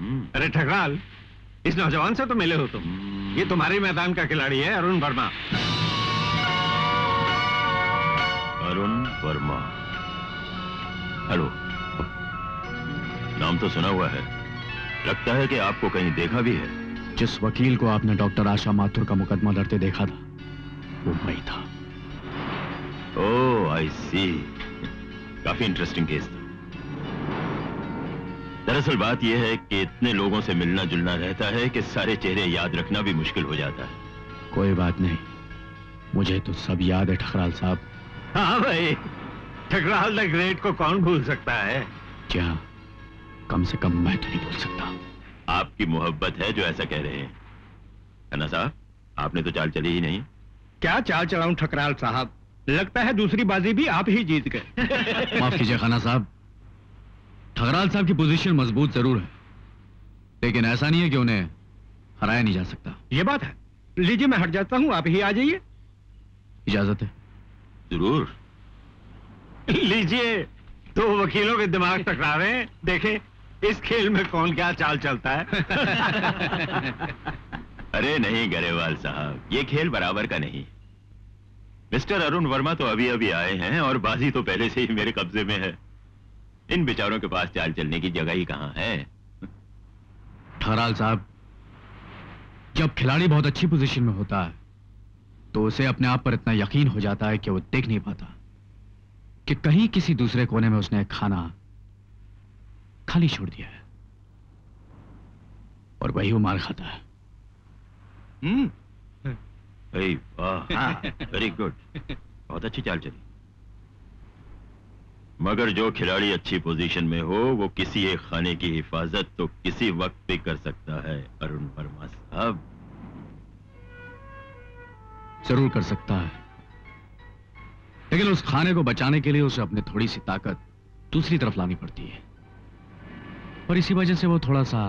अरे ठकराल, इस नौजवान से तो मिले हो तुम। ये तुम्हारे मैदान का खिलाड़ी है अरुण वर्मा। अरुण वर्मा, हेलो, नाम तो सुना हुआ है। लगता है कि आपको कहीं देखा भी है। जिस वकील को आपने डॉक्टर आशा माथुर का मुकदमा लड़ते देखा था, वो मैं था। ओह, आई सी, काफी इंटरेस्टिंग केस था। दरअसल बात यह है कि इतने लोगों से मिलना जुलना रहता है कि सारे चेहरे याद रखना भी मुश्किल हो जाता है। कोई बात नहीं, मुझे तो सब याद है ठकराल साहब। हाँ भाई, ठकराल द ग्रेट को कौन भूल सकता है। क्या, कम से कम मैं तो नहीं भूल सकता। आपकी मोहब्बत है जो ऐसा कह रहे हैं। खन्ना साहब, आपने तो चाल चली ही नहीं। क्या चाल चलाऊं ठकराल साहब, लगता है दूसरी बाजी भी आप ही जीत गए। माफ कीजिए खन्ना साहब, ठकराल साहब की पोजीशन मजबूत जरूर है, लेकिन ऐसा नहीं है कि उन्हें हराया नहीं जा सकता। ये बात है। लीजिए, मैं हट जाता हूँ, आप ही आ जाइए। इजाजत है? जरूर। लीजिए, तो वकीलों के दिमाग टकरा रहे हैं, देखें इस खेल में कौन क्या चाल चलता है। अरे नहीं गरेवाल साहब, ये खेल बराबर का नहीं। मिस्टर अरुण वर्मा तो अभी अभी आए हैं और बाजी तो पहले से ही मेरे कब्जे में है। इन बेचारों के पास चाल चलने की जगह ही कहां है। ठकराल साहब, जब खिलाड़ी बहुत अच्छी पोजीशन में होता है तो उसे अपने आप पर इतना यकीन हो जाता है कि वो देख नहीं पाता कि कहीं किसी दूसरे कोने में उसने खाना खाली छोड़ दिया है, और वही वो मार खाता है। अरे वाह, वेरी गुड, बहुत अच्छी चाल चली। मगर जो खिलाड़ी अच्छी पोजीशन में हो, वो किसी एक खाने की हिफाजत तो किसी वक्त भी कर सकता है। अरुण वर्मा साहब जरूर कर सकता है, लेकिन उस खाने को बचाने के लिए उसे अपनी थोड़ी सी ताकत दूसरी तरफ लानी पड़ती है, और इसी वजह से वो थोड़ा सा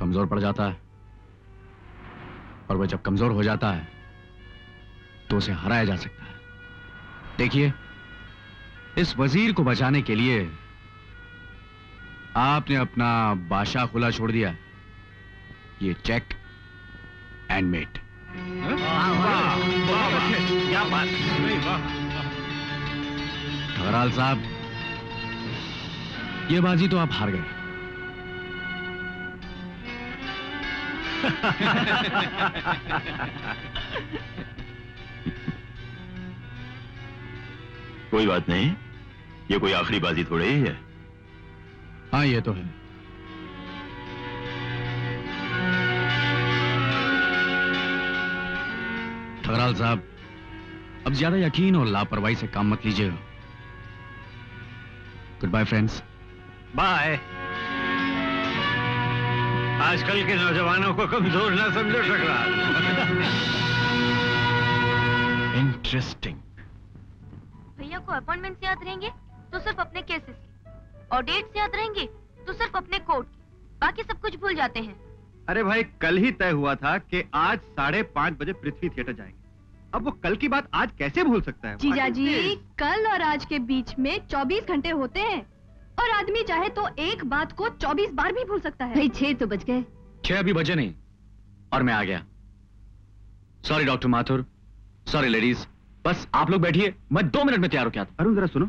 कमजोर पड़ जाता है। और वह जब कमजोर हो जाता है तो उसे हराया जा सकता है। देखिए, इस वजीर को बचाने के लिए आपने अपना बादशाह खुला छोड़ दिया। ये चेक एंड मेट। ठकराल साहब, ये बाजी तो आप हार गए। कोई बात नहीं, ये कोई आखिरी बाजी थोड़ी ही है। हाँ, ये तो है। ठकराल साहब, अब ज्यादा यकीन और लापरवाही से काम मत लीजिएगा। Good bye friends. बाय। आजकल के नौजवानों को कमजोर ना समझो ठकराल। इंटरेस्टिंग। भैया को अपॉइंटमेंट से याद रहेंगे तो सिर्फ अपने केसेस की, और डेट से याद रहेंगे तो सिर्फ अपने कोर्ट की, बाकी सब कुछ भूल जाते हैं। अरे भाई, कल ही तय हुआ था कि आज 5:30 बजे पृथ्वी थिएटर जाएंगे। अब वो कल की बात आज कैसे भूल सकता है। जीजा जी, कल और आज के बीच में 24 घंटे होते हैं, और आदमी चाहे तो एक बात को 24 बार भी भूल सकता है। भाई 6 तो बज गए। 6 अभी बजे नहीं, और मैं आ गया। Sorry doctor Mathur, sorry ladies, बस आप लोग बैठिए, मैं 2 मिनट में तैयार हो गया। अरुण जरा सुनो।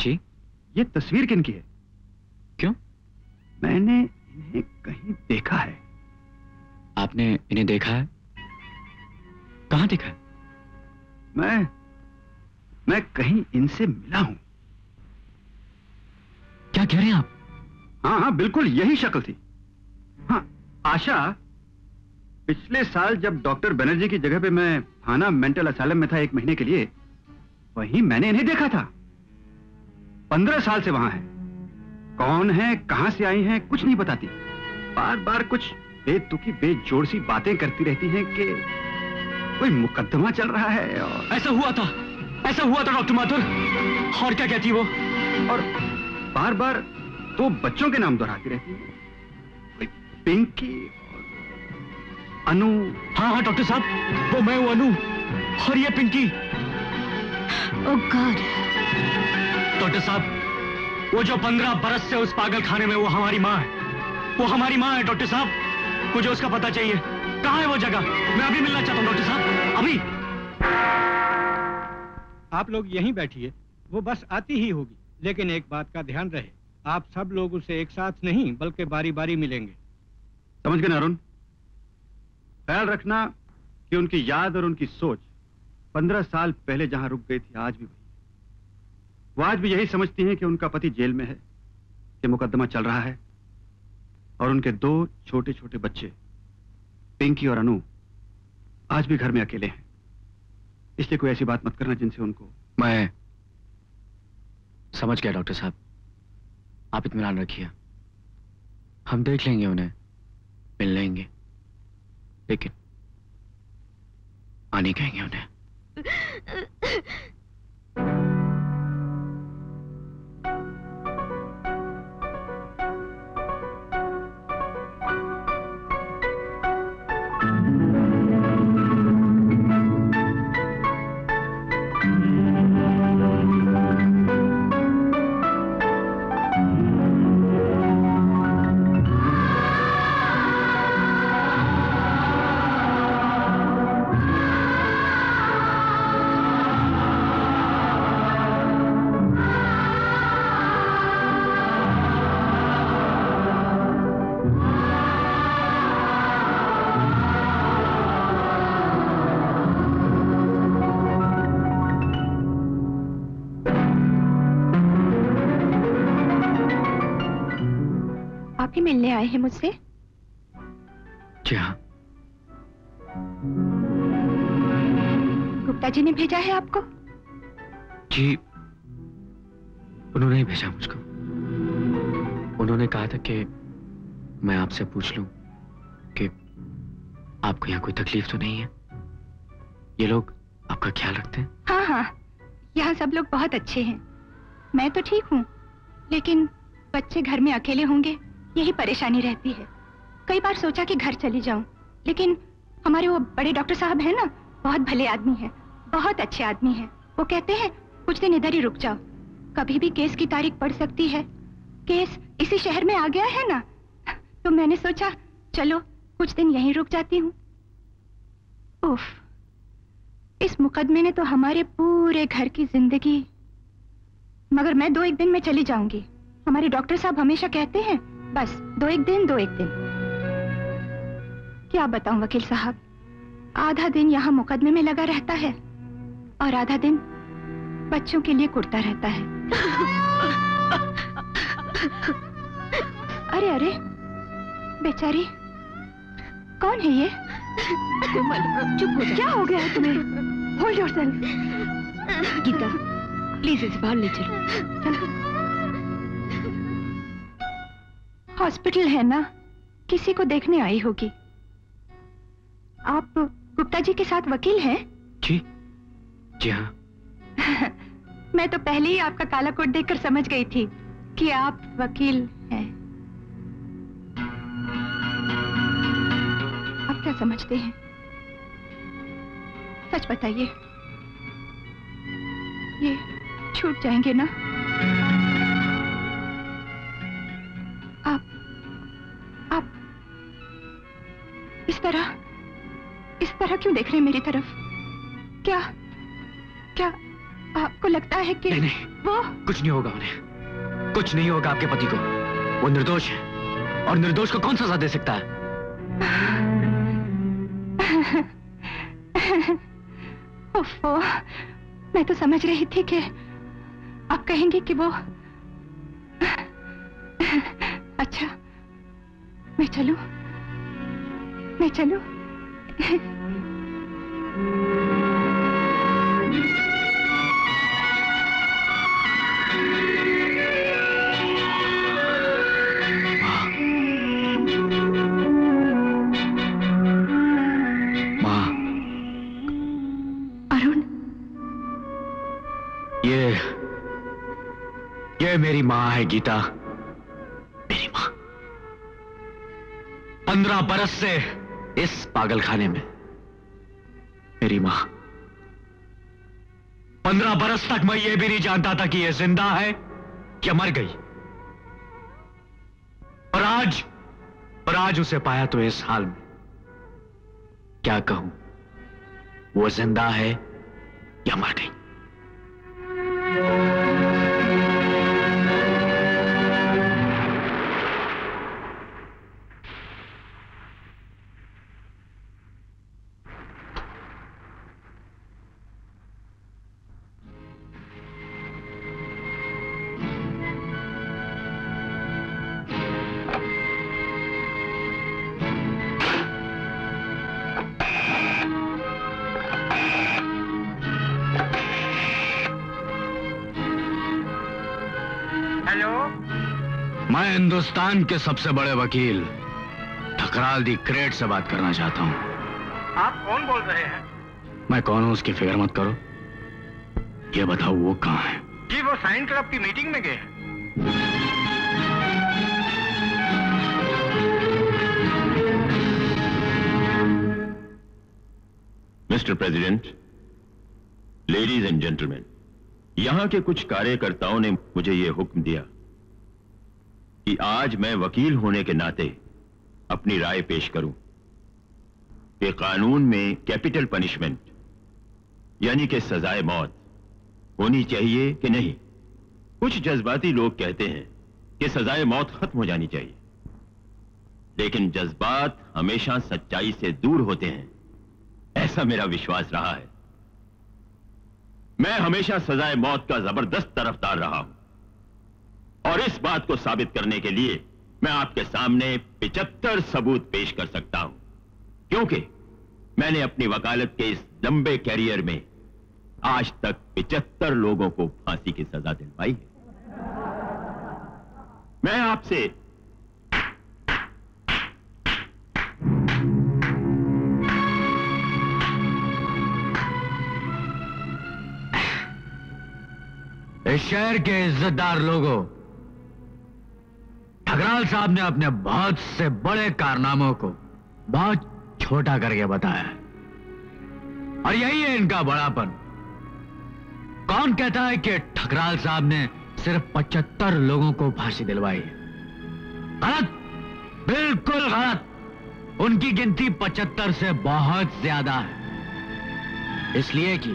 जी। ये तस्वीर किनकी है? क्यों? मैंने इन्हें कहीं देखा है। आपने इन्हें देखा है? कहाँ देखा है? मैं कहीं इनसे मिला हूं। क्या कह रहे हैं आप? हाँ हाँ बिल्कुल, यही शक्ल थी। हाँ, आशा, पिछले साल जब डॉक्टर बनर्जी की जगह पे मैं थाना मेंटल असाइलम में था 1 महीने के लिए, वहीं मैंने इन्हें देखा था। 15 साल से वहां है। कौन है, कहां से आई हैं, कुछ नहीं बताती। बार बार कुछ बेतुकी बेजोड़ सी बातें करती रहती हैं कि कोई मुकदमा चल रहा है। और ऐसा हुआ था डॉक्टर माथुर। और क्या कहती वो, और बार बार 2 बच्चों के नाम दोहराती रहती है, पिंकी और अनु। हाँ हाँ डॉक्टर साहब, वो मैं हूँ अनु, और ये पिंकी। ओह गॉड। डॉक्टर साहब, वो जो 15 बरस से उस पागल खाने में, वो हमारी माँ है। वो हमारी माँ है डॉक्टर साहब, मुझे उसका पता चाहिए। कहाँ है वो जगह? मैं अभी मिलना चाहता हूँ डॉक्टर साहब, अभी। आप लोग यहीं बैठिए, वो बस आती ही होगी। लेकिन एक बात का ध्यान रहे, आप सब लोग उसे एक साथ नहीं बल्कि बारी बारी मिलेंगे। समझ गए ना अरुण? ख्याल रखना कि उनकी याद और उनकी सोच 15 साल पहले जहां रुक गई थी आज भी वही। वो आज भी यही समझती हैं कि उनका पति जेल में है, कि मुकदमा चल रहा है और उनके 2 छोटे-छोटे बच्चे पिंकी और अनु आज भी घर में अकेले हैं। इसलिए कोई ऐसी बात मत करना जिनसे उनको। मैं समझ गया डॉक्टर साहब, आप इत्मीनान रखिए, हम देख लेंगे, उन्हें मिल लेंगे, लेकिन आने कहेंगे उन्हें। मिलने आए हैं मुझसे? जी हाँ। गुप्ता जी ने भेजा है आपको? जी, उन्होंने ही भेजा मुझको। उन्होंने कहा था कि मैं आपसे पूछ लूं कि आपको यहाँ कोई तकलीफ तो नहीं है? ये लोग आपका ख्याल रखते हैं? हाँ, यहाँ सब लोग बहुत अच्छे हैं। मैं तो ठीक हूँ, लेकिन बच्चे घर में अकेले होंगे, यही परेशानी रहती है। कई बार सोचा कि घर चली जाऊं, लेकिन हमारे वो बड़े डॉक्टर साहब हैं ना, बहुत भले आदमी हैं, बहुत अच्छे आदमी हैं। वो कहते हैं कुछ दिन इधर ही रुक जाओ, कभी भी केस की तारीख पड़ सकती है। केस इसी शहर में आ गया है ना, तो मैंने सोचा चलो कुछ दिन यहीं रुक जाती हूँ। उफ, इस मुकदमे ने तो हमारे पूरे घर की जिंदगी। मगर मैं 2-1 दिन में चली जाऊंगी, हमारे डॉक्टर साहब हमेशा कहते हैं बस 2-1 दिन, 2-1 दिन। क्या बताऊं वकील साहब, आधा दिन यहाँ मुकदमे में लगा रहता है और आधा दिन बच्चों के लिए कुड़ता रहता है। अरे अरे बेचारी, कौन है ये? चुप हो, क्या हो गया है तुम्हें? Hold yourself. गीता प्लीज इस बाहर ले चलो, चलो। हॉस्पिटल है ना, किसी को देखने आई होगी। आप गुप्ता जी के साथ वकील हैं? जी जी हाँ। मैं तो पहले ही आपका काला कोट देखकर समझ गई थी कि आप वकील हैं। आप क्या समझते हैं, सच बताइए, ये छूट जाएंगे ना? आप इस तरह क्यों देख रहे हैं मेरी तरफ? क्या आपको लगता है कि नहीं, वो कुछ नहीं होगा, उन्हें कुछ नहीं होगा, आपके पति को। वो निर्दोष है और निर्दोष को कौन सजा दे सकता है? ओफो, मैं तो समझ रही थी कि आप कहेंगे कि वो। अच्छा, मैं चलूं? माँ, अरुण, ये मेरी माँ है गीता, 15 बरस से इस पागलखाने में मेरी मां। 15 बरस तक मैं ये भी नहीं जानता था कि ये जिंदा है या मर गई, और आज पर आज उसे पाया तो इस हाल में। क्या कहूं, वो जिंदा है या मर गई। हिंदुस्तान के सबसे बड़े वकील ठकराल दी क्रेट से बात करना चाहता हूँ। आप कौन बोल रहे हैं? मैं कौन हूँ उसकी फिक्र मत करो, ये बताओ वो कहाँ है? जी वो साइन क्लब की मीटिंग में गए हैं। Mister president, ladies and gentleman, यहाँ के कुछ कार्यकर्ताओं ने मुझे ये हुक्म दिया कि आज मैं वकील होने के नाते अपनी राय पेश करूं। ये कानून में कैपिटल पनिशमेंट यानी कि सजाए मौत होनी चाहिए कि नहीं? कुछ जज्बाती लोग कहते हैं कि सजाए मौत खत्म हो जानी चाहिए, लेकिन जज्बात हमेशा सच्चाई से दूर होते हैं, ऐसा मेरा विश्वास रहा है। मैं हमेशा सजाए मौत का जबरदस्त तरफदार रहा हूं और इस बात को साबित करने के लिए मैं आपके सामने 75 सबूत पेश कर सकता हूं, क्योंकि मैंने अपनी वकालत के इस लंबे कैरियर में आज तक 75 लोगों को फांसी की सजा दिलवाई है। मैं आपसे इस शहर के इज्जतदार लोगों, ठकराल साहब ने अपने बहुत से बड़े कारनामों को बहुत छोटा करके बताया और यही है इनका बड़ापन। कौन कहता है कि ठकराल साहब ने सिर्फ 75 लोगों को फांसी दिलवाई है? गलत, बिल्कुल गलत। उनकी गिनती 75 से बहुत ज्यादा है, इसलिए कि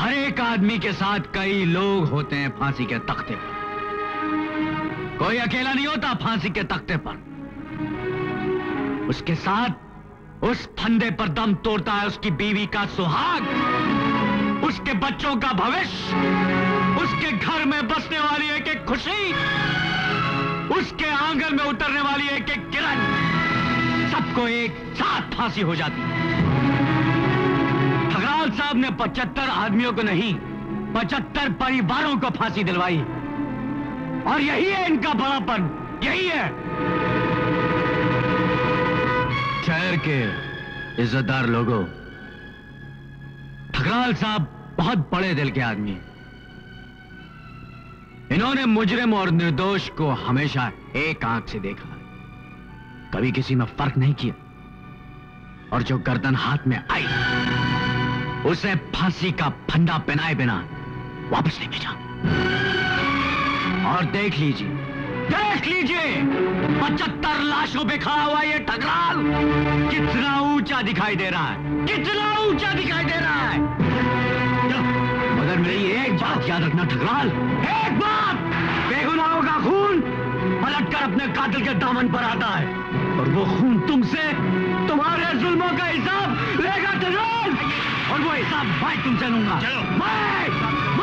हर एक आदमी के साथ कई लोग होते हैं फांसी के तख्ते पर। कोई अकेला नहीं होता फांसी के तख्ते पर, उसके साथ उस फंदे पर दम तोड़ता है उसकी बीवी का सुहाग, उसके बच्चों का भविष्य, उसके घर में बसने वाली एक एक खुशी, उसके आंगन में उतरने वाली एक एक किरण, सबको एक साथ फांसी हो जाती है। ठकराल साहब ने 75 आदमियों को नहीं, 75 परिवारों को फांसी दिलवाई और यही है इनका बड़ापन, यही है। शहर के इज्जतदार लोगों, ठकराल साहब बहुत बड़े दिल के आदमी हैं। इन्होंने मुजरिम और निर्दोष को हमेशा एक आंख से देखा, कभी किसी में फर्क नहीं किया और जो गर्दन हाथ में आई उसे फांसी का फंदा पहनाए बिना वापस नहीं भेजा। और देख लीजिए, देख लीजिए, 75 लाशों पे खड़ा हुआ ये ठकराल कितना ऊंचा दिखाई दे रहा है, कितना ऊंचा दिखाई दे रहा है। मगर मेरी एक बात याद रखना ठकराल, एक बात, बेगुनाहों का खून पलट कर अपने कातिल के दामन पर आता है और वो खून तुमसे, तुम्हारे जुल्मों का हिसाब लेगा ठकराल, और वो हिसाब मैं तुमसे लूंगा। चलो, मैं